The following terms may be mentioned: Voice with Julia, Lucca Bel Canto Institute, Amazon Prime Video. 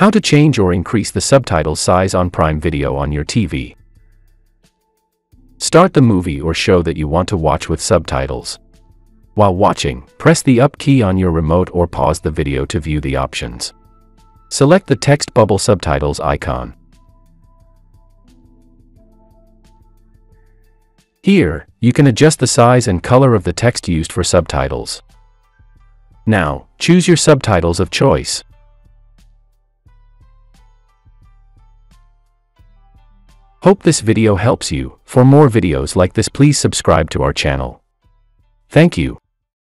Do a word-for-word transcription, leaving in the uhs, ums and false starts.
How to change or increase the subtitle size on Prime Video on your T V. Start the movie or show that you want to watch with subtitles. While watching, press the up key on your remote or pause the video to view the options. Select the text bubble subtitles icon. Here, you can adjust the size and color of the text used for subtitles. Now, choose your subtitles of choice. Hope this video helps you. For more videos like this, please subscribe to our channel. Thank you.